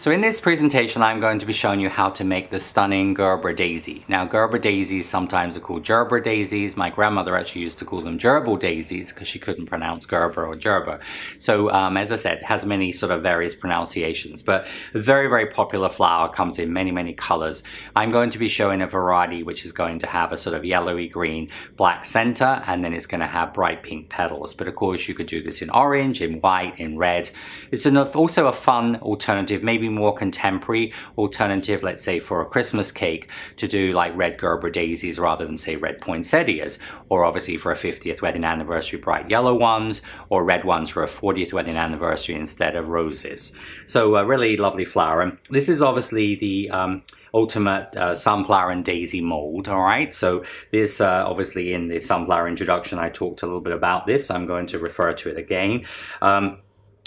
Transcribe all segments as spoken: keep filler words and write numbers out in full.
So in this presentation, I'm going to be showing you how to make the stunning Gerbera daisy. Now, Gerbera daisies sometimes are called Gerbera daisies. My grandmother actually used to call them gerbil daisies because she couldn't pronounce Gerbera or gerber. So um, as I said, it has many sort of various pronunciations, but a very, very popular flower, comes in many, many colors. I'm going to be showing a variety which is going to have a sort of yellowy green, black center, and then it's going to have bright pink petals. But of course, you could do this in orange, in white, in red. It's an, also a fun alternative, maybe more contemporary alternative, let's say for a Christmas cake, to do like red Gerbera daisies rather than say red poinsettias, or obviously for a fiftieth wedding anniversary, bright yellow ones, or red ones for a fortieth wedding anniversary instead of roses. So a really lovely flower, and this is obviously the um, ultimate uh, sunflower and daisy mold. All right, so this uh, obviously in the sunflower introduction I talked a little bit about this. I'm going to refer to it again. Um,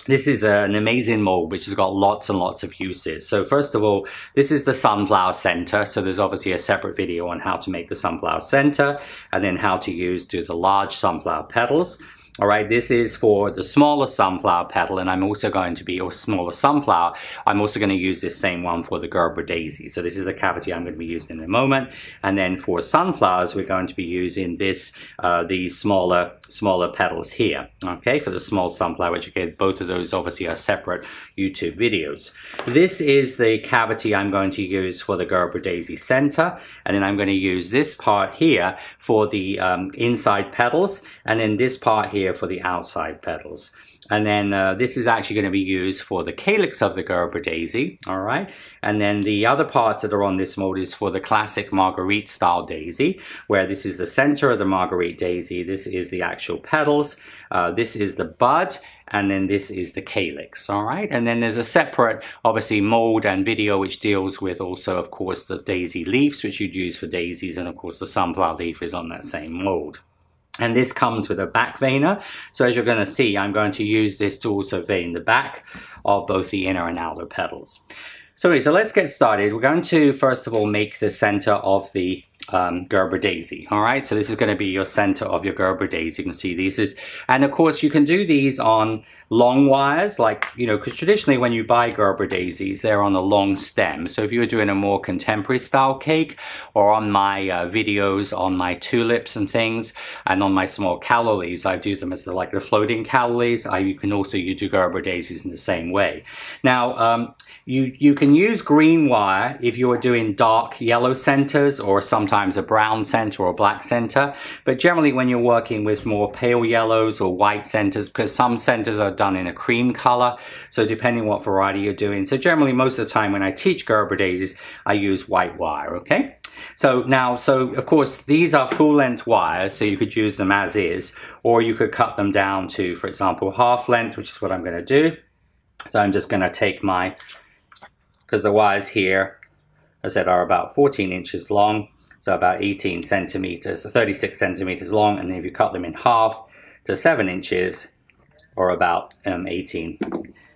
This is an amazing mold which has got lots and lots of uses. So first of all, this is the sunflower center. So there's obviously a separate video on how to make the sunflower center and then how to use do the large sunflower petals. All right, this is for the smaller sunflower petal, and I'm also going to be, or smaller sunflower, I'm also going to use this same one for the Gerbera daisy. So this is the cavity I'm going to be using in a moment. And then for sunflowers, we're going to be using this, uh, the smaller, smaller petals here, okay, for the small sunflower, which again, both of those obviously are separate YouTube videos. This is the cavity I'm going to use for the Gerbera daisy center, and then I'm going to use this part here for the um, inside petals, and then this part here for the outside petals. And then uh, this is actually going to be used for the calyx of the Gerbera daisy, all right? And then the other parts that are on this mold is for the classic Marguerite style daisy, where this is the center of the Marguerite daisy, this is the actual petals, uh, this is the bud, and then this is the calyx, all right? And then there's a separate, obviously, mold and video which deals with also, of course, the daisy leaves, which you'd use for daisies, and of course the sunflower leaf is on that same mold. And this comes with a back veiner. So as you're going to see, I'm going to use this to also vein the back of both the inner and outer petals. So anyway, so let's get started. We're going to, first of all, make the center of the um, Gerbera daisy. All right, so this is going to be your center of your Gerbera daisy. You can see these is, and of course you can do these on long wires, like, you know, because traditionally when you buy Gerbera daisies, they're on a long stem. So if you were doing a more contemporary style cake, or on my uh, videos on my tulips and things, and on my small calla, I do them as the, like the floating calla. I You can also you do Gerbera daisies in the same way. Now, um, you, you can use green wire if you are doing dark yellow centers, or sometimes a brown center or a black center. But generally when you're working with more pale yellows or white centers, because some centers are done in a cream color, so depending what variety you're doing. So generally most of the time when I teach Gerbera daisies, I use white wire, okay? So now, so of course these are full length wires, so you could use them as is, or you could cut them down to, for example, half length, which is what I'm gonna do. So I'm just gonna take my, because the wires here, as I said, are about fourteen inches long, so about eighteen centimeters, so thirty-six centimeters long, and then if you cut them in half to seven inches, or about um, eighteen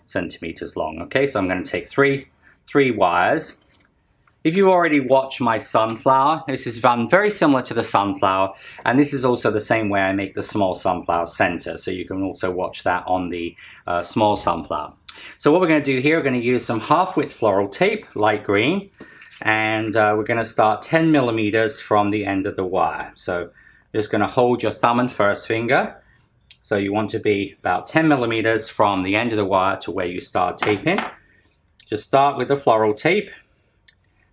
centimeters long. Okay, so I'm going to take three, three wires. If you already watch my sunflower, this is done very similar to the sunflower, and this is also the same way I make the small sunflower center. So you can also watch that on the uh, small sunflower. So what we're going to do here, we're going to use some half-width floral tape, light green, and uh, we're going to start ten millimeters from the end of the wire. So you're just going to hold your thumb and first finger. So you want to be about ten millimeters from the end of the wire to where you start taping. Just start with the floral tape.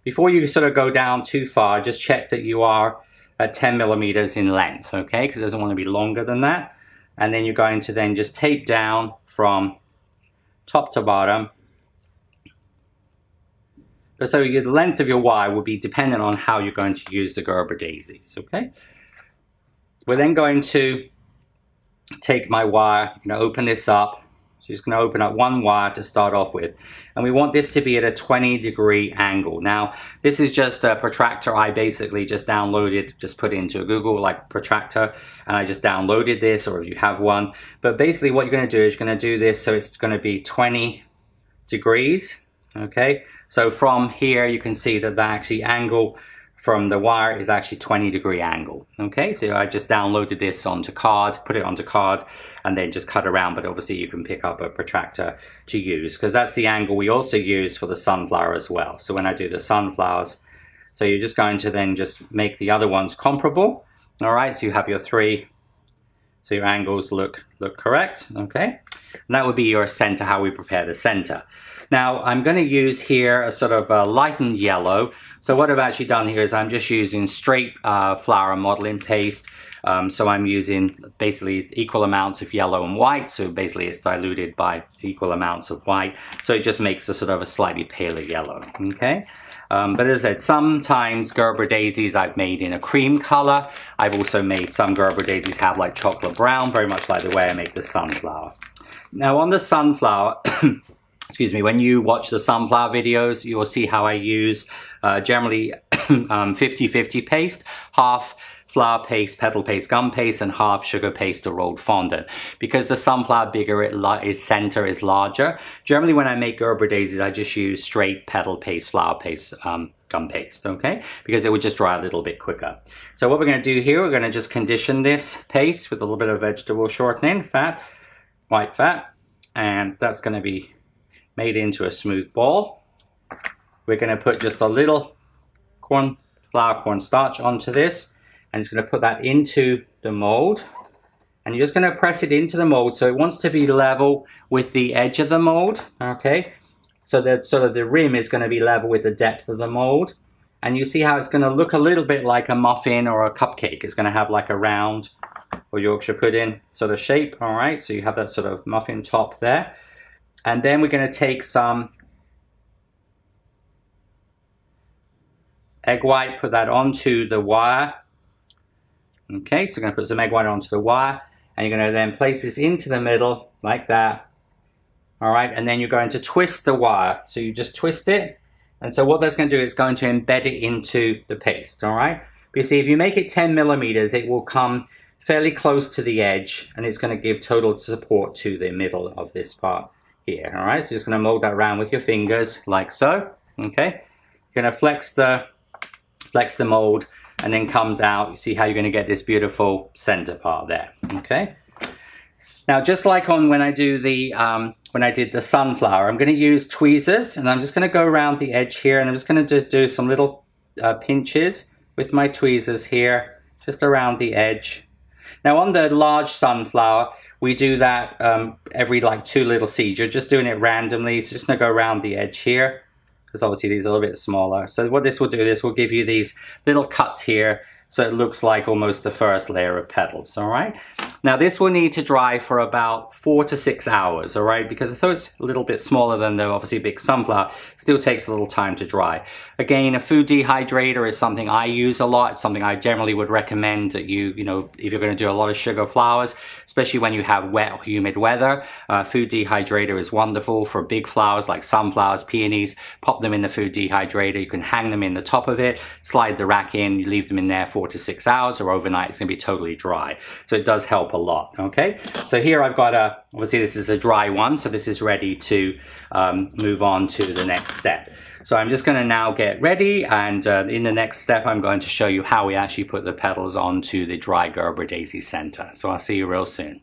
Before you sort of go down too far, just check that you are at ten millimeters in length, okay? Because it doesn't want to be longer than that. And then you're going to then just tape down from top to bottom. But so the length of your wire will be dependent on how you're going to use the Gerbera daisies, okay? We're then going to take my wire, you know, open this up. So just going to open up one wire to start off with, and we want this to be at a twenty degree angle. Now this is just a protractor I basically just downloaded, just put into Google like protractor, and I just downloaded this, or if you have one. But basically what you're going to do is you're going to do this, so it's going to be twenty degrees, okay? So from here you can see that the actually angle from the wire is actually twenty degree angle. Okay, so I just downloaded this onto card, put it onto card, and then just cut around, but obviously you can pick up a protractor to use, because that's the angle we also use for the sunflower as well. So when I do the sunflowers, so you're just going to then just make the other ones comparable. All right, so you have your three, so your angles look, look correct, okay? And that would be your center, how we prepare the center. Now, I'm going to use here a sort of a lightened yellow. So what I've actually done here is I'm just using straight uh, flower modeling paste. Um, so I'm using basically equal amounts of yellow and white. So basically it's diluted by equal amounts of white. So it just makes a sort of a slightly paler yellow, okay? Um, but as I said, sometimes Gerbera daisies I've made in a cream color. I've also made some Gerbera daisies have like chocolate brown, very much like the way I make the sunflower. Now on the sunflower, excuse me, when you watch the sunflower videos, you will see how I use uh, generally fifty fifty um, paste, half flower paste, petal paste, gum paste, and half sugar paste or rolled fondant. Because the sunflower bigger, it its center is larger. Generally when I make Gerbera daisies, I just use straight petal paste, flower paste, um, gum paste, okay? Because it would just dry a little bit quicker. So what we're gonna do here, we're gonna just condition this paste with a little bit of vegetable shortening, fat, white fat, and that's gonna be made into a smooth ball. We're going to put just a little corn flour, cornstarch onto this, and it's going to put that into the mold. And you're just going to press it into the mold, so it wants to be level with the edge of the mold, okay? So that sort of the rim is going to be level with the depth of the mold. And you see how it's going to look a little bit like a muffin or a cupcake. It's going to have like a round or Yorkshire pudding sort of shape, all right? So you have that sort of muffin top there. And then we're going to take some egg white, put that onto the wire. Okay, so we're going to put some egg white onto the wire, and you're going to then place this into the middle like that. All right, and then you're going to twist the wire. So you just twist it, and so what that's going to do is going to embed it into the paste, all right? But you see, if you make it ten millimeters, it will come fairly close to the edge, and it's going to give total support to the middle of this part here, all right? So you're just going to mold that around with your fingers like so, okay? You're going to flex the flex the mold, and then comes out. You see how you're going to get this beautiful center part there, okay? Now, just like on when I do the um, when I did the sunflower, I'm going to use tweezers, and I'm just going to go around the edge here, and I'm just going to just do some little uh, pinches with my tweezers here, just around the edge. Now, on the large sunflower, we do that um, every like two little seeds. You're just doing it randomly. So just gonna go around the edge here, because obviously these are a little bit smaller. So what this will do, this will give you these little cuts here, so it looks like almost the first layer of petals, all right? Now this will need to dry for about four to six hours, all right? Because although it's a little bit smaller than the obviously big sunflower, it still takes a little time to dry. Again, a food dehydrator is something I use a lot. It's something I generally would recommend that you, you know, if you're gonna do a lot of sugar flowers, especially when you have wet or humid weather, uh, food dehydrator is wonderful for big flowers like sunflowers, peonies. Pop them in the food dehydrator. You can hang them in the top of it, slide the rack in, you leave them in there for to six hours or overnight, it's going to be totally dry. So it does help a lot, okay? So here I've got a, obviously this is a dry one, so this is ready to um, move on to the next step. So I'm just going to now get ready, and uh, in the next step I'm going to show you how we actually put the petals onto the dry Gerbera daisy center. So I'll see you real soon.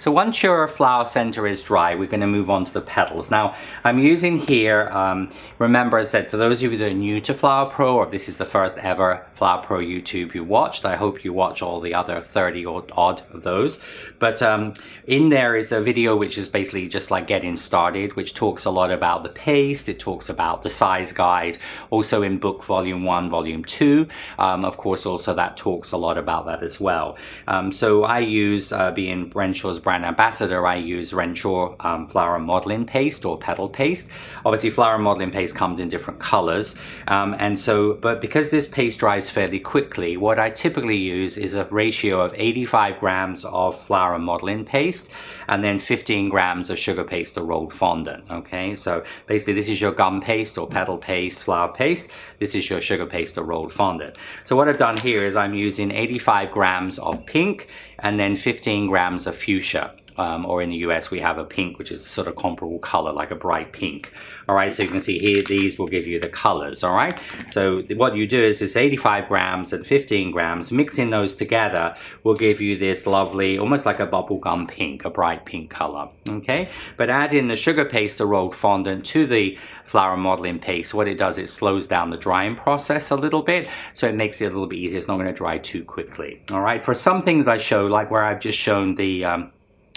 So once your flower center is dry, we're going to move on to the petals. Now, I'm using here, um, remember I said, for those of you that are new to Flower Pro, or if this is the first ever Flower Pro YouTube you watched, I hope you watch all the other thirty or odd of those. But um, in there is a video which is basically just like getting started, which talks a lot about the paste, it talks about the size guide, also in book volume one, volume two. Um, of course, also that talks a lot about that as well. Um, so I use, uh, being Renshaw's brand ambassador, I use Renshaw um, flower modeling paste or petal paste. Obviously flower modeling paste comes in different colors, um, and so, but because this paste dries fairly quickly, what I typically use is a ratio of eighty-five grams of flower modeling paste and then fifteen grams of sugar paste or rolled fondant, okay? So basically this is your gum paste or petal paste, flower paste. This is your sugar paste or rolled fondant. So what I've done here is I'm using eighty-five grams of pink and then fifteen grams of fuchsia. Um, or in the U S we have a pink, which is a sort of comparable color, like a bright pink. All right, so you can see here, these will give you the colors, all right? So what you do is it's eighty-five grams and fifteen grams, mixing those together will give you this lovely, almost like a bubblegum pink, a bright pink color, okay? But add in the sugar paste, the rolled fondant to the flower modeling paste. What it does, it slows down the drying process a little bit, so it makes it a little bit easier. It's not gonna dry too quickly, all right? For some things I show, like where I've just shown the um,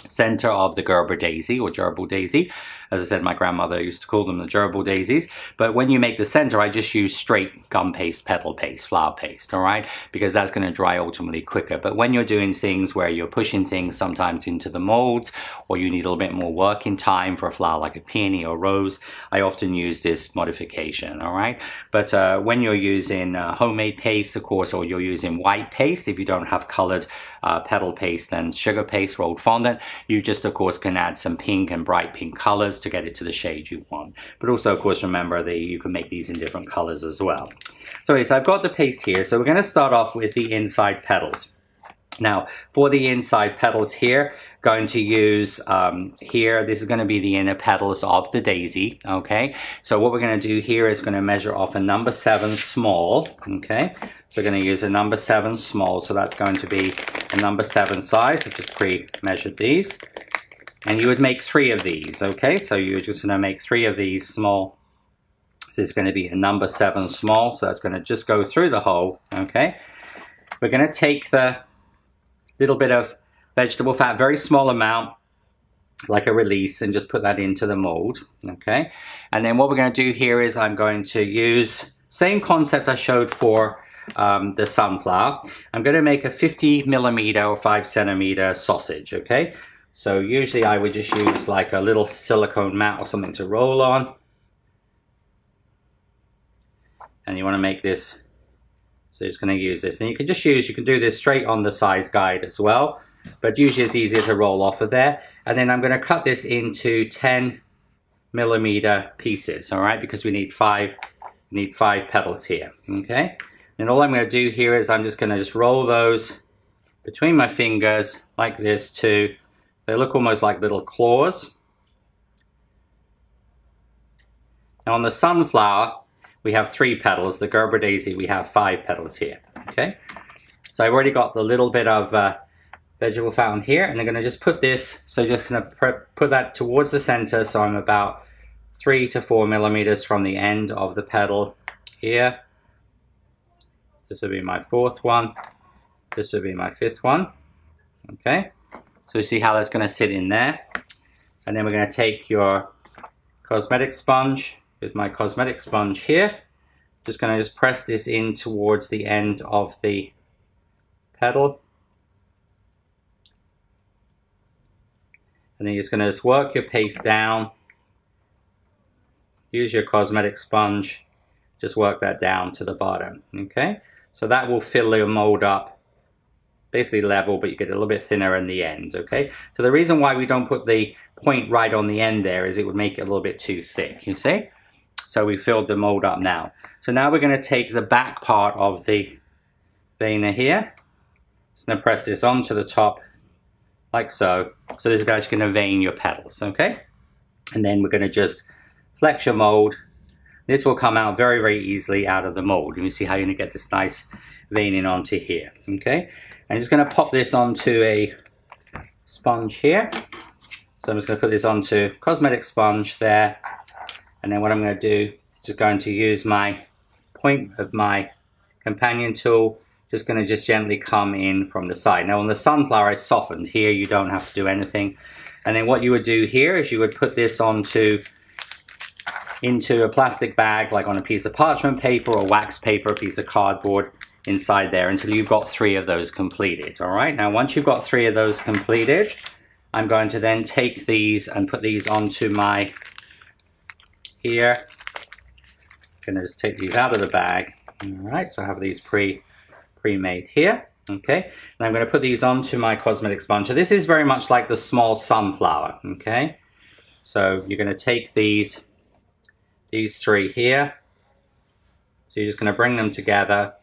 center of the Gerber daisy or gerbil daisy. As I said, my grandmother used to call them the gerbil daisies. But when you make the center, I just use straight gum paste, petal paste, flower paste, all right? Because that's gonna dry ultimately quicker. But when you're doing things where you're pushing things sometimes into the molds, or you need a little bit more work in time for a flower like a peony or rose, I often use this modification, all right? But uh, when you're using uh, homemade paste, of course, or you're using white paste, if you don't have colored uh, petal paste and sugar paste, rolled fondant, you just, of course, can add some pink and bright pink colors to get it to the shade you want. But also, of course, remember that you can make these in different colors as well. So, okay, so I've got the paste here. So we're going to start off with the inside petals. Now, for the inside petals here, going to use um, here, this is going to be the inner petals of the daisy, okay? So what we're going to do here is going to measure off a number seven small, okay? So we're going to use a number seven small. So that's going to be a number seven size. I've just pre-measured these. And you would make three of these, okay? So you're just gonna make three of these small. So it's gonna be a number seven small, so that's gonna just go through the hole, okay? We're gonna take the little bit of vegetable fat, very small amount, like a release, and just put that into the mold, okay? And then what we're gonna do here is I'm going to use, same concept I showed for um, the sunflower. I'm gonna make a fifty millimeter or five centimeter sausage, okay? So usually I would just use like a little silicone mat or something to roll on. And you want to make this, so it's going to use this. And you can just use, you can do this straight on the size guide as well. But usually it's easier to roll off of there. And then I'm going to cut this into ten millimeter pieces, all right? Because we need five, we need five petals here, okay? And all I'm going to do here is I'm just going to just roll those between my fingers like this to... They look almost like little claws. Now on the sunflower, we have three petals. The Gerber daisy, we have five petals here, okay? So I've already got the little bit of uh, vegetable fat on here, and I'm gonna just put this, so just gonna put that towards the center, so I'm about three to four millimeters from the end of the petal here. This will be my fourth one. This will be my fifth one, okay? So you see how that's going to sit in there. And then we're going to take your cosmetic sponge with my cosmetic sponge here. Just going to just press this in towards the end of the petal. And then you're just going to just work your paste down. Use your cosmetic sponge. Just work that down to the bottom. Okay. So that will fill your mold up. Basically level, but you get a little bit thinner in the end, okay? So the reason why we don't put the point right on the end there is it would make it a little bit too thick, you see? So we filled the mold up now. So now we're gonna take the back part of the vena here. Just gonna press this onto the top, like so. So this guy's gonna vein your petals, okay? And then we're gonna just flex your mold. This will come out very, very easily out of the mold. And you see how you're gonna get this nice veining onto here, okay? I'm just going to pop this onto a sponge here. So I'm just going to put this onto cosmetic sponge there. And then what I'm going to do is just going to use my point of my companion tool. Just going to just gently come in from the side. Now on the sunflower it's softened. Here you don't have to do anything. And then what you would do here is you would put this onto into a plastic bag, like on a piece of parchment paper or wax paper, a piece of cardboard. Inside there until you've got three of those completed, all right? Now, once you've got three of those completed, I'm going to then take these and put these onto my, here. I'm gonna just take these out of the bag, all right? So I have these pre, pre-made here, okay? And I'm gonna put these onto my cosmetic sponge. So this is very much like the small sunflower, okay? So you're gonna take these, these three here. So you're just gonna bring them together.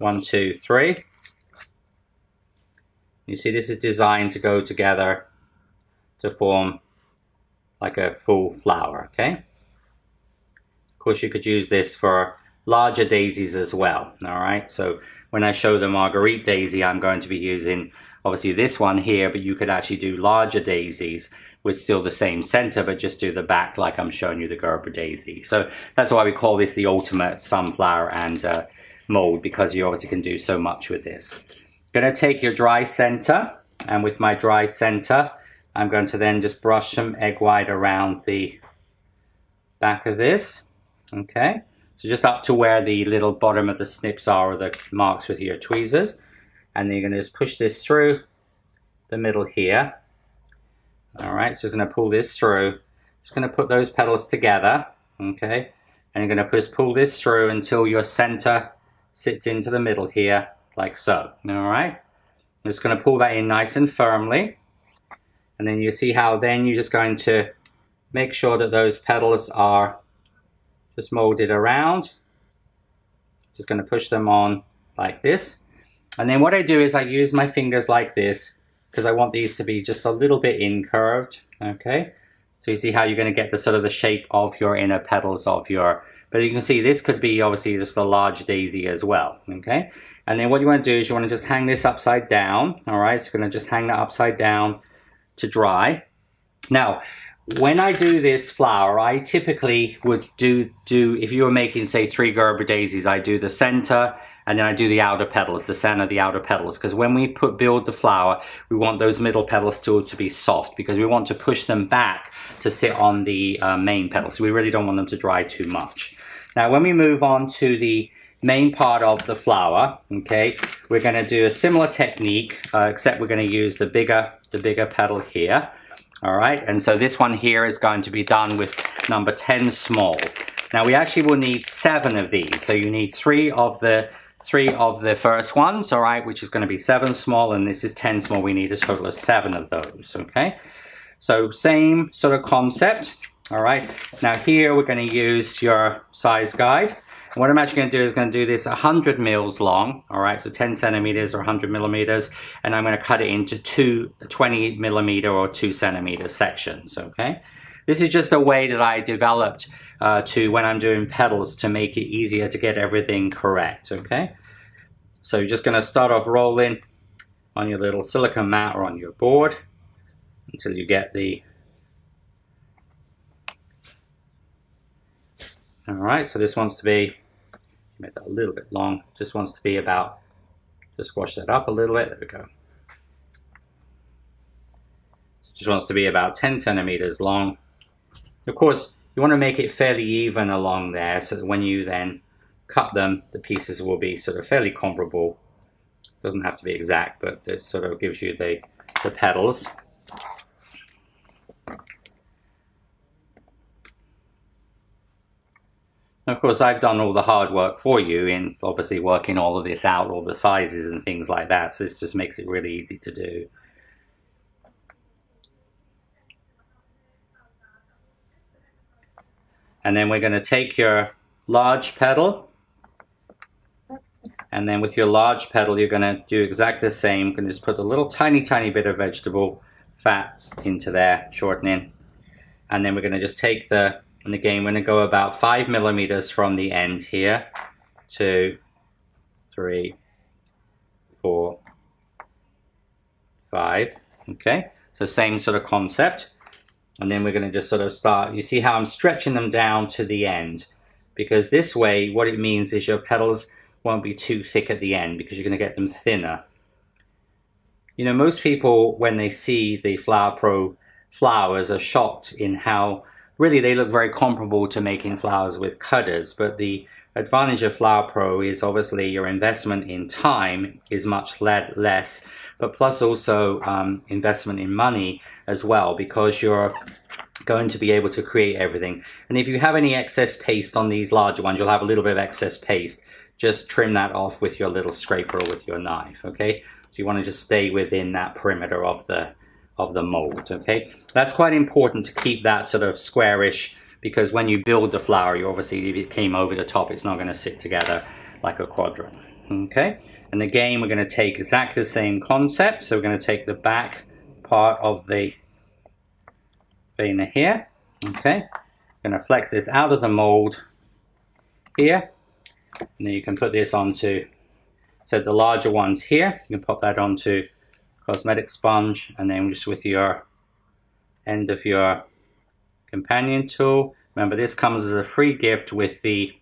One, two, three. You see, this is designed to go together to form like a full flower, okay? course you could use this for larger daisies as well. All right, so when I show the marguerite daisy, I'm going to be using obviously this one here, but you could actually do larger daisies with still the same center, but just do the back like I'm showing you the Gerbera daisy. So that's why we call this the ultimate sunflower and uh, mold, because you obviously can do so much with this. Gonna take your dry center, and with my dry center, I'm going to then just brush some egg white around the back of this, okay? So just up to where the little bottom of the snips are, or the marks with your tweezers. And then you're gonna just push this through the middle here. All right, so you're gonna pull this through. Just gonna put those petals together, okay? And you're gonna just pull this through until your center sits into the middle here, like so, all right? I'm just gonna pull that in nice and firmly. And then you see how then you're just going to make sure that those petals are just molded around. Just gonna push them on like this. And then what I do is I use my fingers like this, because I want these to be just a little bit incurved, okay? So you see how you're gonna get the sort of the shape of your inner petals of your, but you can see this could be obviously just a large daisy as well, okay? And then what you wanna do is you wanna just hang this upside down, all right? So you're gonna just hang that upside down to dry. Now, when I do this flower, I typically would do, do if you were making say three Gerbera daisies, I do the center, and then I do the outer petals, the center, the outer petals, because when we put build the flower, we want those middle petals to, to be soft, because we want to push them back to sit on the uh, main petals. So we really don't want them to dry too much. Now, when we move on to the main part of the flower, okay, we're gonna do a similar technique, uh, except we're gonna use the bigger, the bigger petal here, all right? And so this one here is going to be done with number ten small. Now, we actually will need seven of these. So you need three of the, three of the first ones, all right, which is going to be seven small, and this is ten small. We need a total of seven of those, okay? So same sort of concept, all right? Now here we're going to use your size guide. And what I'm actually going to do is going to do this one hundred mils long, all right, so ten centimeters or one hundred millimeters, and I'm going to cut it into two twenty millimeter or two centimeter sections, okay? This is just a way that I developed uh, to, when I'm doing petals, to make it easier to get everything correct, okay? So you're just gonna start off rolling on your little silicone mat or on your board until you get the... All right, so this wants to be, make that a little bit long, just wants to be about, just squash that up a little bit, there we go. Just wants to be about ten centimeters long. Of course, you want to make it fairly even along there, so that when you then cut them, the pieces will be sort of fairly comparable. Doesn't have to be exact, but it sort of gives you the, the petals. And of course, I've done all the hard work for you in obviously working all of this out, all the sizes and things like that, so this just makes it really easy to do. And then we're going to take your large petal, and then with your large petal, you're going to do exactly the same. You can just put a little tiny, tiny bit of vegetable fat into there, shortening. And then we're going to just take the, and again, we're going to go about five millimeters from the end here. Two, three, four, five. Okay, so same sort of concept. And then we're going to just sort of start, you see how I'm stretching them down to the end, because this way what it means is your petals won't be too thick at the end, because you're going to get them thinner. You know, most people when they see the Flower Pro flowers are shocked in how really they look very comparable to making flowers with cutters, but the advantage of Flower Pro is obviously your investment in time is much less, but plus also um, investment in money as well, because you're going to be able to create everything. And if you have any excess paste on these larger ones, you'll have a little bit of excess paste. Just trim that off with your little scraper or with your knife, okay? So you want to just stay within that perimeter of the, of the mold, okay? That's quite important to keep that sort of squarish, because when you build the flower, you obviously, if it came over the top, it's not going to sit together like a quadrant, okay? And again, we're going to take exactly the same concept. So we're going to take the back part of the vena here, okay? Going to flex this out of the mold, here, and then you can put this onto, so the larger ones here, you can pop that onto cosmetic sponge, and then just with your end of your companion tool. Remember, this comes as a free gift with the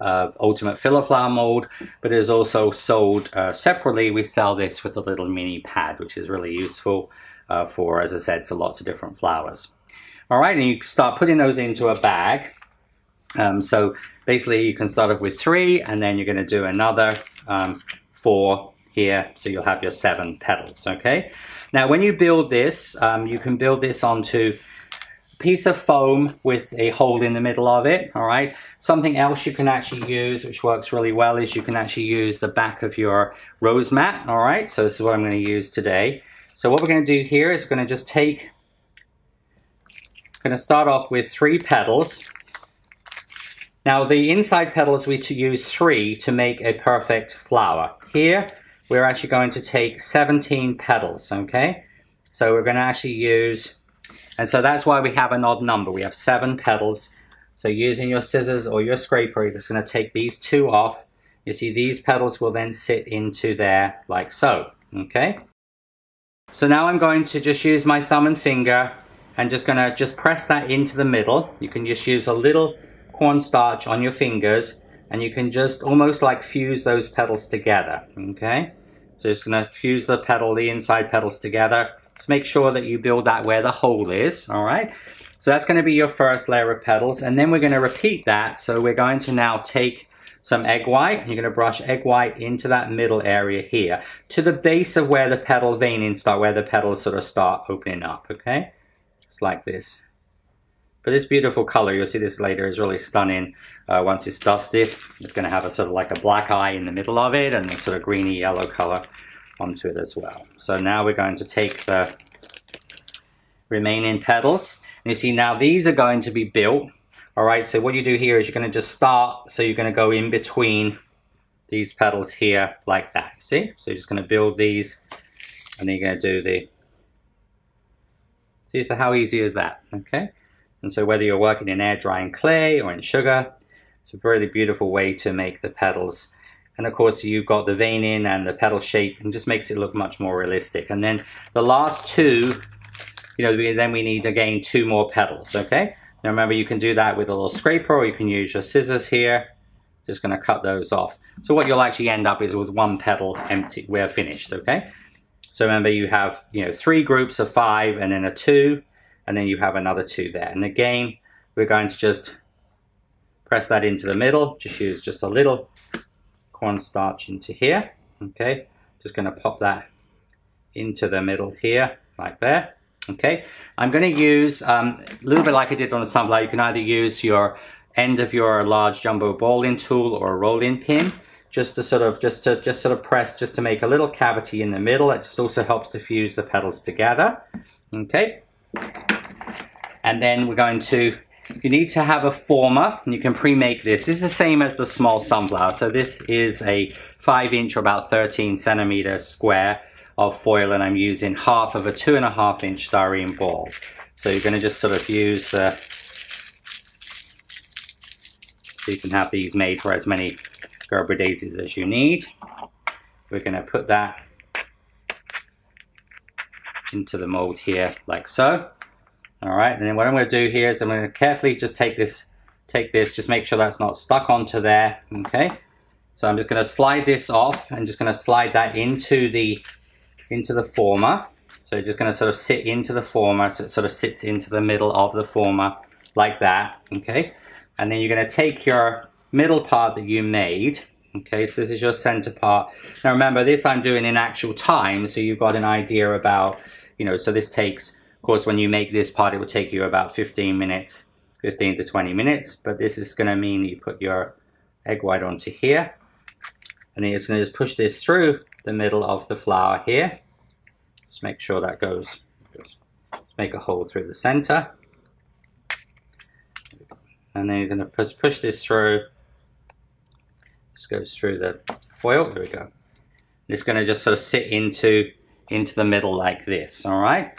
uh, ultimate filler flower mold, but it is also sold uh, separately. We sell this with a little mini pad, which is really useful uh, for, as I said, for lots of different flowers. All right, and you start putting those into a bag. Um, so basically you can start off with three, and then you're going to do another um, four here, so you'll have your seven petals, okay? Now when you build this, um, you can build this onto a piece of foam with a hole in the middle of it, all right? Something else you can actually use, which works really well, is you can actually use the back of your rose mat, all right? So this is what I'm going to use today. So what we're going to do here is we're going to just take, going to start off with three petals. Now the inside petals, we to use three to make a perfect flower. Here we're actually going to take seventeen petals, okay? So we're going to actually use, and so that's why we have an odd number. We have seven petals. So using your scissors or your scraper, you're just going to take these two off. You see these petals will then sit into there like so, okay? So now I'm going to just use my thumb and finger and just going to just press that into the middle. You can just use a little cornstarch on your fingers, and you can just almost like fuse those petals together, okay? So it's going to fuse the petal, the inside petals together. Just make sure that you build that where the hole is, all right? So that's going to be your first layer of petals, and then we're going to repeat that. So we're going to now take some egg white, and you're going to brush egg white into that middle area here, to the base of where the petal veinings start, where the petals sort of start opening up, okay? It's like this. But this beautiful color, you'll see this later, is really stunning uh, once it's dusted. It's going to have a sort of like a black eye in the middle of it, and a sort of greeny yellow color onto it as well. So now we're going to take the remaining petals. And you see now these are going to be built. All right, so what you do here is you're going to just start. So you're going to go in between these petals here like that. See? So you're just going to build these, and then you're going to do the... See, so how easy is that, okay? And so whether you're working in air drying clay or in sugar, it's a really beautiful way to make the petals. And of course, you've got the veining and the petal shape, and just makes it look much more realistic. And then the last two, you know, then we need again two more petals, okay? Now remember, you can do that with a little scraper, or you can use your scissors here. Just gonna cut those off. So what you'll actually end up is with one petal empty, we're finished, okay? So remember, you have, you know, three groups of five, and then a two, and then you have another two there. And again, we're going to just press that into the middle. Just use just a little cornstarch into here, okay? Just gonna pop that into the middle here, like there, okay? I'm gonna use, um, a little bit like I did on the sunflower, you can either use your end of your large jumbo balling tool or a rolling pin, just to sort of, just to, just sort of press, just to make a little cavity in the middle. It just also helps to fuse the petals together, okay? And then we're going to, you need to have a former, and you can pre-make this. This is the same as the small sunflower. So this is a five inch or about thirteen centimeter square of foil, and I'm using half of a two and a half inch styrene ball. So you're gonna just sort of use the, so you can have these made for as many Gerbera daisies as you need. We're going to put that into the mold here like so. All right, and then what I'm going to do here is I'm going to carefully just take this, take this, just make sure that's not stuck onto there, okay? So I'm just going to slide this off, and just going to slide that into the, into the former. So you're just going to sort of sit into the former, so it sort of sits into the middle of the former like that, okay? And then you're going to take your middle part that you made, okay? So this is your center part. Now remember, this I'm doing in actual time, so you've got an idea about, you know, so this takes, of course, when you make this part, it will take you about fifteen minutes, fifteen to twenty minutes, but this is gonna mean that you put your egg white onto here, and then it's gonna just push this through the middle of the flower here. Just make sure that goes, just make a hole through the center, and then you're gonna push, push this through. This goes through the foil, there we go. It's gonna just sort of sit into, into the middle like this, all right?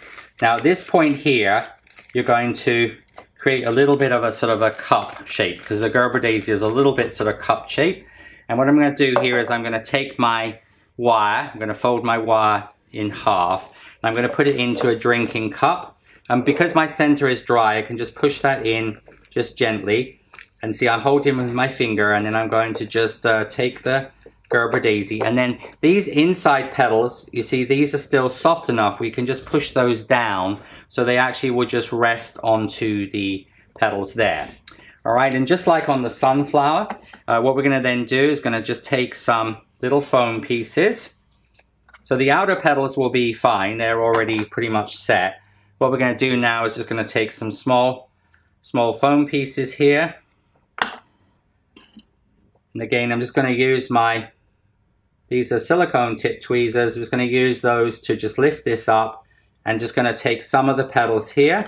Now at this point here, you're going to create a little bit of a sort of a cup shape, because the Gerbera daisy is a little bit sort of cup shape. And what I'm going to do here is I'm going to take my wire, I'm going to fold my wire in half, and I'm going to put it into a drinking cup. And because my center is dry, I can just push that in just gently. And see, I'm holding with my finger, and then I'm going to just uh, take the Gerbera daisy. And then these inside petals, you see, these are still soft enough. We can just push those down, so they actually will just rest onto the petals there. All right, and just like on the sunflower, uh, what we're gonna then do is gonna just take some little foam pieces. So the outer petals will be fine. They're already pretty much set. What we're gonna do now is just gonna take some small, small foam pieces here. And again, I'm just gonna use my, these are silicone tip tweezers. I'm just gonna use those to just lift this up, and just gonna take some of the petals here.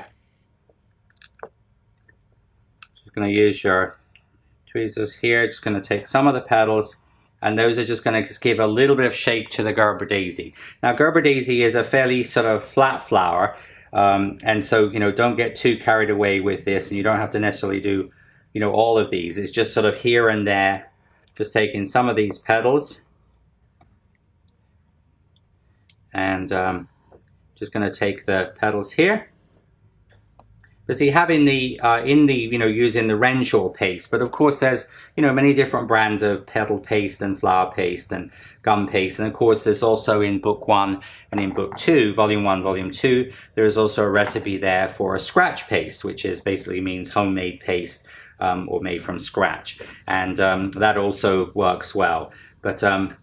Just gonna use your tweezers here. Just gonna take some of the petals, and those are just gonna just give a little bit of shape to the Gerbera daisy. Now, Gerbera daisy is a fairly sort of flat flower. Um, and so, you know, don't get too carried away with this, and you don't have to necessarily do, you know, all of these. It's just sort of here and there, just taking some of these petals and um, just going to take the petals here. But see, having the, uh, in the, you know, using the Renshaw paste, but of course there's, you know, many different brands of petal paste and flower paste and gum paste. And of course there's also in book one and in book two, volume one, volume two, there is also a recipe there for a scratch paste, which is basically means homemade paste um, or made from scratch. And um, that also works well. But um,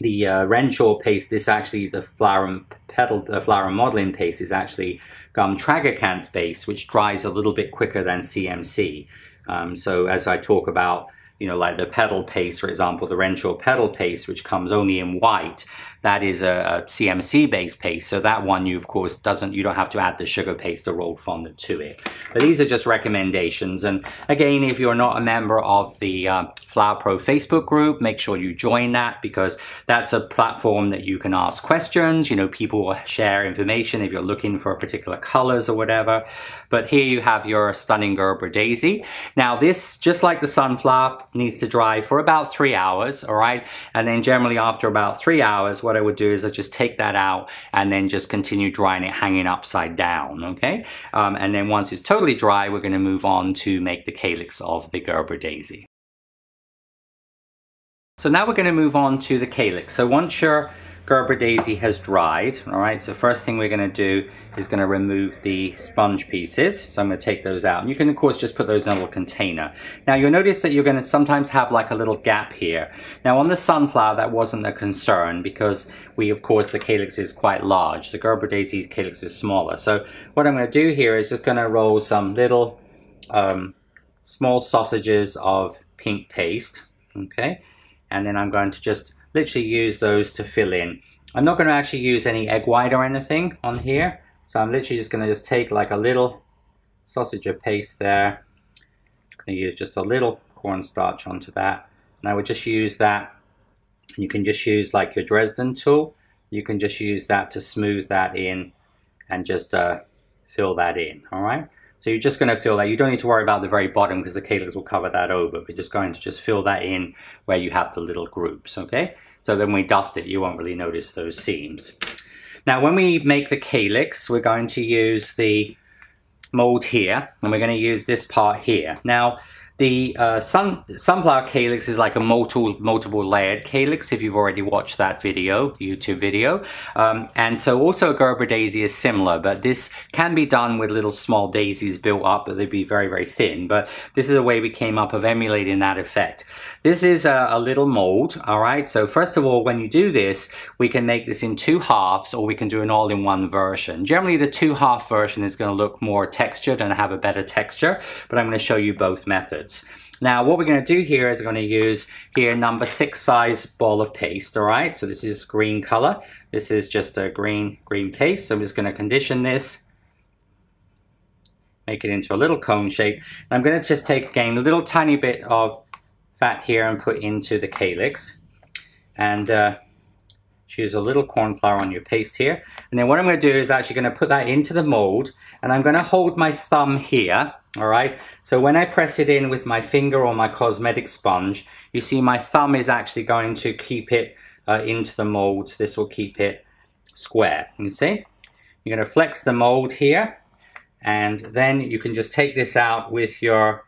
the uh, Renshaw paste, this actually, the flower and petal, uh, flower and modeling paste is actually gum tragacanth base, which dries a little bit quicker than C M C. Um, so as I talk about, you know, like the petal paste, for example, the Renshaw petal paste, which comes only in white, that is a, a C M C based paste. So that one, you of course doesn't, you don't have to add the sugar paste or rolled fondant to it. But these are just recommendations. And again, if you're not a member of the uh, Flower Pro Facebook group, make sure you join that, because that's a platform that you can ask questions. You know, people will share information if you're looking for particular colors or whatever. But here you have your stunning Gerbera daisy. Now this, just like the sunflower, needs to dry for about three hours, all right? And then generally after about three hours, what I would do is I just take that out and then just continue drying it, hanging upside down, okay? Um, and then once it's totally dry, we're gonna move on to make the calyx of the Gerbera daisy. So now we're gonna move on to the calyx. So once your Gerbera daisy has dried, all right, so first thing we're gonna do is gonna remove the sponge pieces. So I'm gonna take those out. And you can, of course, just put those in a little container. Now you'll notice that you're gonna sometimes have like a little gap here. Now on the sunflower, that wasn't a concern, because we, of course, the calyx is quite large. The Gerbera daisy calyx is smaller. So what I'm gonna do here is just gonna roll some little um, small sausages of pink paste, okay? And then I'm going to just literally use those to fill in. I'm not going to actually use any egg white or anything on here. So I'm literally just going to just take like a little sausage of paste there. I'm going to use just a little cornstarch onto that. And I would just use that. You can just use like your Dresden tool. You can just use that to smooth that in and just uh, fill that in, all right? So you're just going to fill that. You don't need to worry about the very bottom, because the calyx will cover that over. We're just going to just fill that in where you have the little groups, okay? So then when we dust it, you won't really notice those seams. Now, when we make the calyx, we're going to use the mold here, and we're going to use this part here. Now, the uh, sun, sunflower calyx is like a multiple, multiple layered calyx, if you've already watched that video, YouTube video. Um, and so also Gerbera daisy is similar, but this can be done with little small daisies built up, but they'd be very, very thin. But this is a way we came up of emulating that effect. This is a, a little mold, all right? So first of all, when you do this, we can make this in two halves, or we can do an all-in-one version. Generally, the two-half version is gonna look more textured and have a better texture, but I'm gonna show you both methods. Now what we're going to do here is we're going to use here number six size ball of paste, all right? So this is green color. This is just a green, green paste. So I'm just going to condition this, make it into a little cone shape. And I'm going to just take again a little tiny bit of fat here and put into the calyx, and uh, choose a little corn flour on your paste here. And then what I'm going to do is actually going to put that into the mold, and I'm going to hold my thumb here, all right? So when I press it in with my finger or my cosmetic sponge, you see my thumb is actually going to keep it uh, into the mold. So this will keep it square, you see? You're going to flex the mold here, and then you can just take this out with your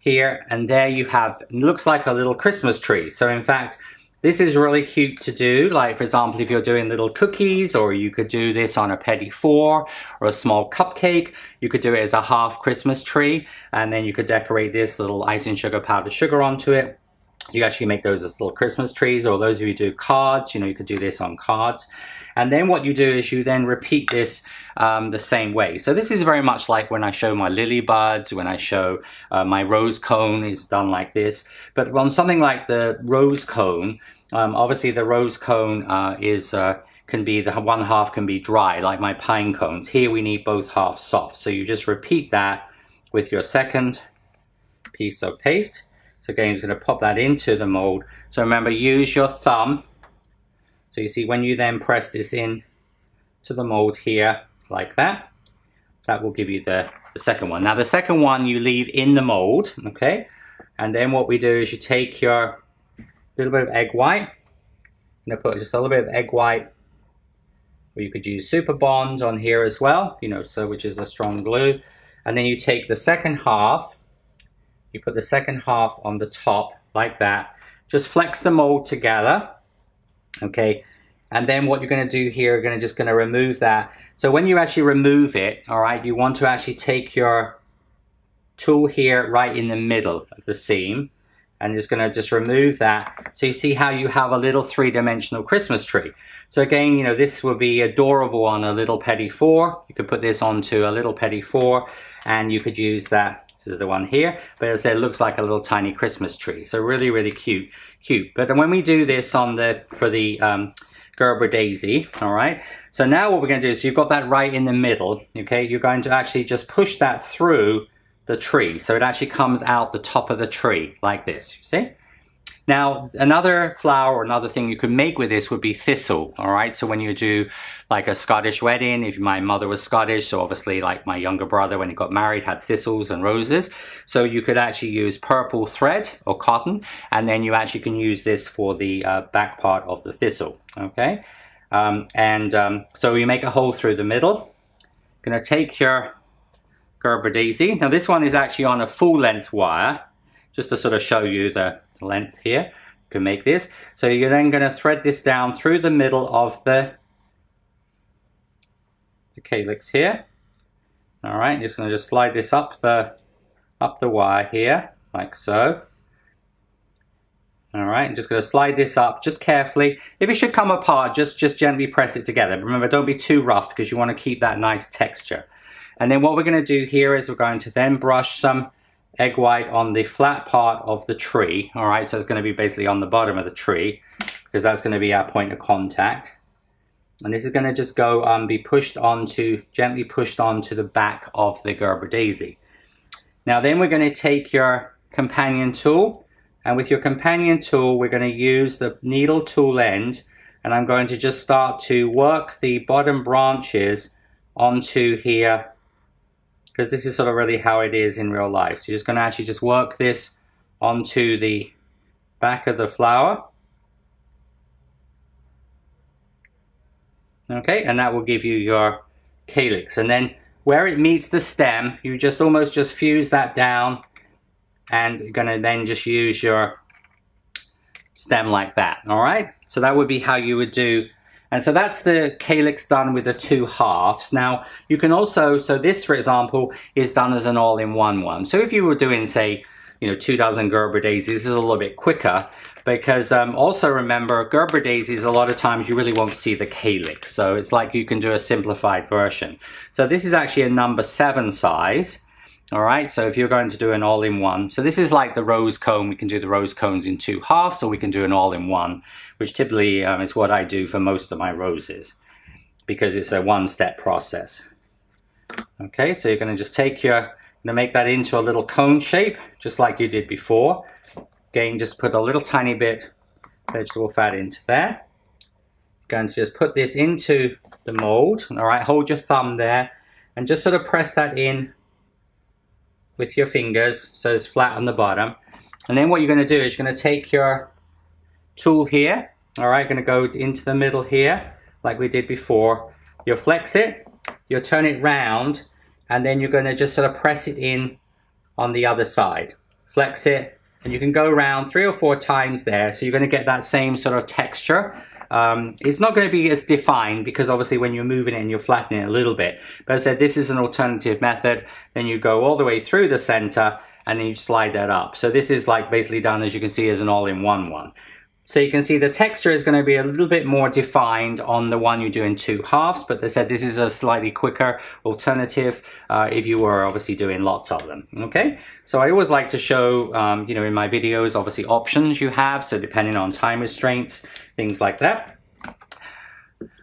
here, and there you have, looks like a little Christmas tree. So in fact, this is really cute to do. Like, for example, if you're doing little cookies, or you could do this on a petit four or a small cupcake. You could do it as a half Christmas tree, and then you could decorate this little icing sugar, powdered sugar onto it. You actually make those as little Christmas trees, or those of you who do cards, you know, you could do this on cards. And then what you do is you then repeat this um, the same way. So this is very much like when I show my lily buds, when I show uh, my rose cone is done like this. But on something like the rose cone, um, obviously the rose cone uh, is uh, can be, the one half can be dry, like my pine cones. Here we need both halves soft. So you just repeat that with your second piece of paste. So again, you're going to pop that into the mold. So remember, use your thumb. So you see, when you then press this in to the mold here, like that, that will give you the, the second one. Now the second one you leave in the mold, okay? And then what we do is you take your little bit of egg white, I'm going to put just a little bit of egg white, or you could use super bond on here as well, you know, so which is a strong glue. And then you take the second half, you put the second half on the top like that, just flex the mold together. Okay, and then what you're going to do here, you're gonna, just going to remove that. So when you actually remove it, all right, you want to actually take your tool here right in the middle of the seam, and just going to just remove that. So you see how you have a little three-dimensional Christmas tree. So again, you know, this would be adorable on a little petit four. You could put this onto a little petit four, and you could use that. This is the one here, but as I said, it looks like a little tiny Christmas tree. So really, really cute, cute. But then when we do this on the, for the um, Gerbera daisy, all right? So now what we're gonna do is, you've got that right in the middle, okay? You're going to actually just push that through the tree. So it actually comes out the top of the tree like this, you see? Now, another flower or another thing you could make with this would be thistle, all right? So when you do like a Scottish wedding, if my mother was Scottish, so obviously like my younger brother, when he got married, had thistles and roses. So you could actually use purple thread or cotton, and then you actually can use this for the uh, back part of the thistle, okay? Um, and um, so you make a hole through the middle. You're gonna take your Gerbera daisy. Now this one is actually on a full length wire, just to sort of show you the length here. You can make this. So you're then going to thread this down through the middle of the, the calyx here. All right, just going to just slide this up the up the wire here, like so. All right, I'm just going to slide this up just carefully. If it should come apart, just just gently press it together. But remember, don't be too rough, because you want to keep that nice texture. And then what we're going to do here is we're going to then brush some egg white on the flat part of the tree, all right? So it's going to be basically on the bottom of the tree, because that's going to be our point of contact. And this is going to just go um, be pushed onto, gently pushed onto the back of the Gerbera daisy. Now then we're going to take your companion tool, and with your companion tool we're going to use the needle tool end, and I'm going to just start to work the bottom branches onto here, because this is sort of really how it is in real life. So you're just going to actually just work this onto the back of the flower. Okay, and that will give you your calyx. And then where it meets the stem, you just almost just fuse that down, and you're going to then just use your stem like that, all right? So that would be how you would do. And so that's the calyx done with the two halves. Now you can also, so this for example is done as an all-in-one one. So if you were doing, say, you know, two dozen Gerbera daisies, this is a little bit quicker, because um, also remember, Gerbera daisies a lot of times you really won't see the calyx. So it's like you can do a simplified version. So this is actually a number seven size. All right, so if you're going to do an all-in-one, so this is like the rose cone. We can do the rose cones in two halves, or we can do an all-in-one, which typically um, is what I do for most of my roses, because it's a one-step process. Okay, so you're going to just take your, you're going to make that into a little cone shape, just like you did before. Again, just put a little tiny bit vegetable fat into there. going to just put this into the mold. All right, hold your thumb there and just sort of press that in with your fingers so it's flat on the bottom. And then what you're going to do is you're going to take your tool here, all right, going to go into the middle here like we did before. You'll flex it, you'll turn it round, and then you're going to just sort of press it in on the other side. Flex it, and you can go around three or four times there, so you're going to get that same sort of texture. Um, it's not going to be as defined because obviously when you're moving it and you're flattening it a little bit. But as I said, this is an alternative method. Then you go all the way through the center and then you slide that up. So this is like basically done, as you can see, as an all-in-one one. So you can see the texture is going to be a little bit more defined on the one you do in two halves. But as I said, this is a slightly quicker alternative uh, if you were obviously doing lots of them. Okay, so I always like to show, um, you know, in my videos, obviously options you have. So depending on time restraints, things like that.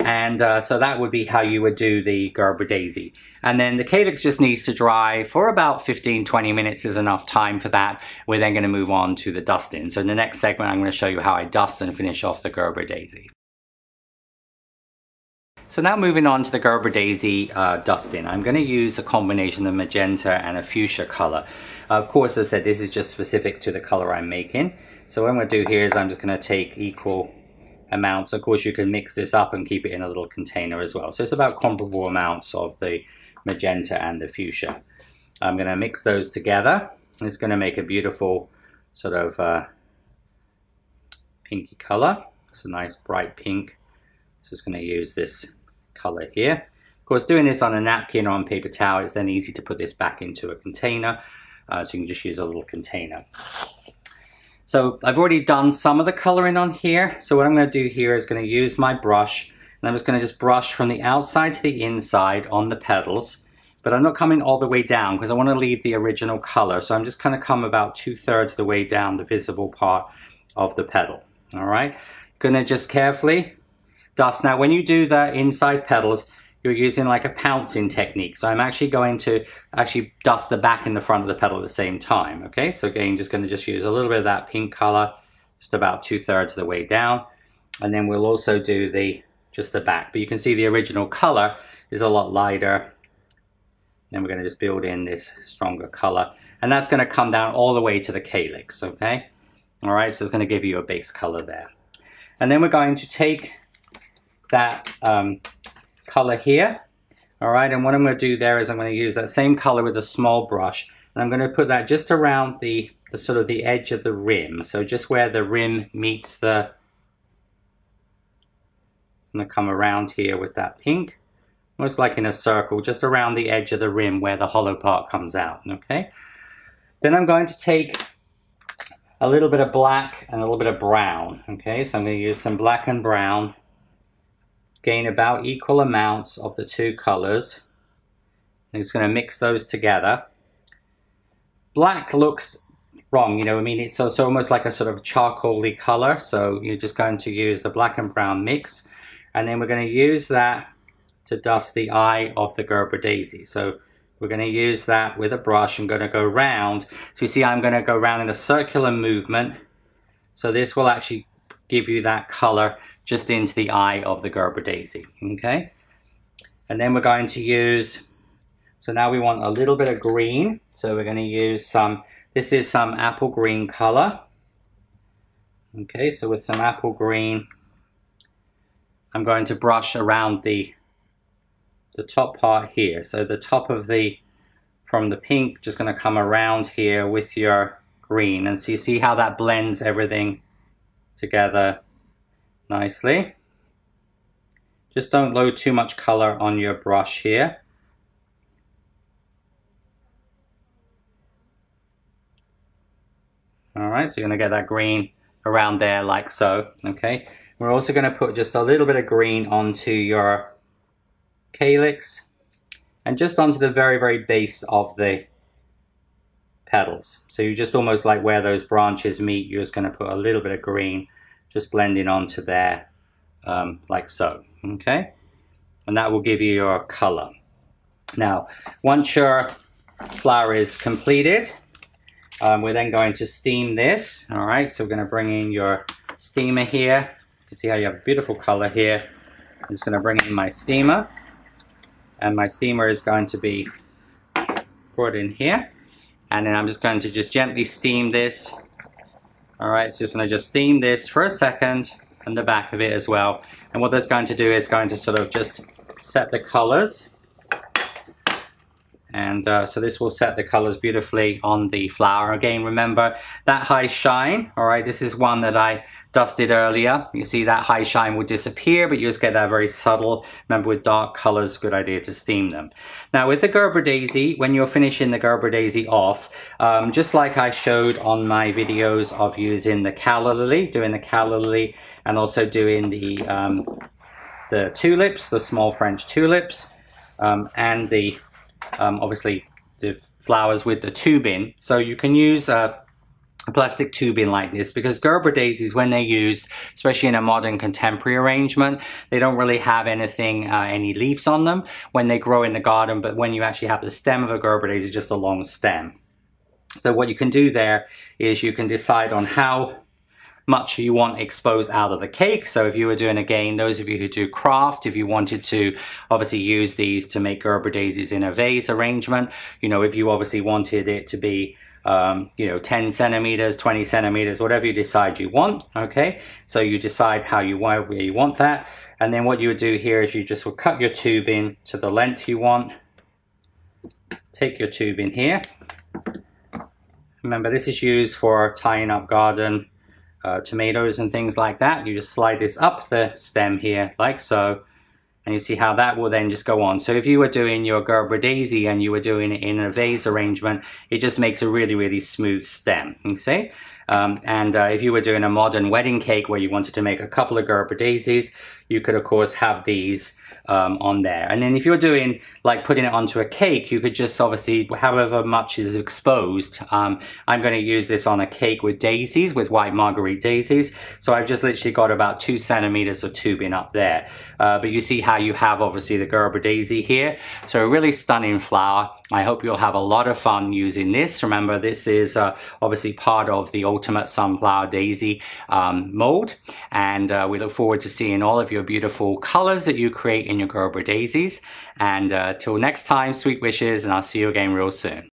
And uh, so that would be how you would do the Gerbera daisy. And then the calyx just needs to dry for about fifteen to twenty minutes is enough time for that. We're then going to move on to the dusting. So in the next segment, I'm going to show you how I dust and finish off the Gerbera daisy. So now moving on to the Gerbera daisy uh, dusting. I'm going to use a combination of magenta and a fuchsia color. Uh, of course, as I said, this is just specific to the color I'm making. So what I'm going to do here is I'm just going to take equal amounts. Of course, you can mix this up and keep it in a little container as well. So it's about comparable amounts of the magenta and the fuchsia. I'm going to mix those together. It's going to make a beautiful sort of uh, pinky color. It's a nice bright pink. So it's going to use this color here. Of course, doing this on a napkin or on paper towel, it's then easy to put this back into a container. Uh, so you can just use a little container. So I've already done some of the coloring on here. So what I'm going to do here is going to use my brush, and I'm just going to just brush from the outside to the inside on the petals. But I'm not coming all the way down because I want to leave the original color. So I'm just going to come about two thirds of the way down the visible part of the petal. All right, going to just carefully dust. Now, when you do the inside petals, you're using like a pouncing technique. So I'm actually going to actually dust the back and the front of the petal at the same time. Okay, so again, just going to just use a little bit of that pink color, just about two thirds of the way down. And then we'll also do the just the back. But you can see the original color is a lot lighter. Then we're going to just build in this stronger color. And that's going to come down all the way to the calyx. Okay, all right, so it's going to give you a base color there. And then we're going to take that um, color here, all right, and what I'm going to do there is I'm going to use that same color with a small brush, and I'm going to put that just around the, the sort of the edge of the rim, so just where the rim meets the, I'm going to come around here with that pink, almost like in a circle, just around the edge of the rim where the hollow part comes out, okay? Then I'm going to take a little bit of black and a little bit of brown, okay? So I'm going to use some black and brown. Gain about equal amounts of the two colors. I'm just going to mix those together. Black looks wrong, you know, I mean, it's, it's almost like a sort of charcoaly color. So you're just going to use the black and brown mix. And then we're going to use that to dust the eye of the Gerbera daisy. So we're going to use that with a brush and going to go round. So you see, I'm going to go round in a circular movement. So this will actually give you that color just into the eye of the Gerbera daisy, okay? And then we're going to use, so now we want a little bit of green. So we're going to use some, this is some apple green color. Okay, so with some apple green, I'm going to brush around the, the top part here. So the top of the, from the pink, just going to come around here with your green. And so you see how that blends everything together nicely. Just don't load too much color on your brush here. All right, so you're going to get that green around there like so, okay? We're also going to put just a little bit of green onto your calyx and just onto the very, very base of the petals. So you just almost like where those branches meet, you're just going to put a little bit of green just blending onto there, um, like so, okay? And that will give you your color. Now, once your flower is completed, um, we're then going to steam this, all right? So we're gonna bring in your steamer here. You can see how you have beautiful color here. I'm just going to bring in my steamer, and my steamer is going to be brought in here, and then I'm just going to just gently steam this. Alright, so just going to just steam this for a second, and the back of it as well. And what that's going to do is going to sort of just set the colors, and uh, so this will set the colors beautifully on the flower. Again, remember that high shine. Alright, this is one that I dusted earlier. You see that high shine will disappear, but you just get that very subtle. Remember, with dark colors, good idea to steam them. Now with the Gerbera Daisy, when you're finishing the Gerbera Daisy off, um, just like I showed on my videos of using the calla lily, doing the calla lily, and also doing the um, the tulips, the small French tulips, um, and the um, obviously the flowers with the tubing. So you can use uh, a plastic tubing like this, because Gerbera daisies, when they're used, especially in a modern contemporary arrangement, they don't really have anything, uh, any leaves on them when they grow in the garden. But when you actually have the stem of a Gerbera daisy, just a long stem. So what you can do there is you can decide on how much you want exposed out of the cake. So if you were doing, again, those of you who do craft, if you wanted to obviously use these to make Gerbera daisies in a vase arrangement, you know, if you obviously wanted it to be Um, you know, ten centimeters, twenty centimeters, whatever you decide you want, okay? So you decide how you, where you want that. And then what you would do here is you just will cut your tube in to the length you want. Take your tube in here. Remember, this is used for tying up garden uh, tomatoes and things like that. You just slide this up the stem here, like so. And you see how that will then just go on. So if you were doing your Gerbera daisy and you were doing it in a vase arrangement, it just makes a really, really smooth stem, you see? Um, and uh, if you were doing a modern wedding cake where you wanted to make a couple of Gerbera daisies, you could, of course, have these um, on there. And then if you're doing, like, putting it onto a cake, you could just obviously, however much is exposed. Um, I'm going to use this on a cake with daisies, with white marguerite daisies. So I've just literally got about two centimeters of tubing up there. Uh, but you see how you have, obviously, the Gerbera daisy here. So a really stunning flower. I hope you'll have a lot of fun using this. Remember, this is uh, obviously part of the Ultimate Sunflower Daisy um, mold. And uh, we look forward to seeing all of your beautiful colors that you create in your Gerbera daisies. And uh, till next time, sweet wishes, and I'll see you again real soon.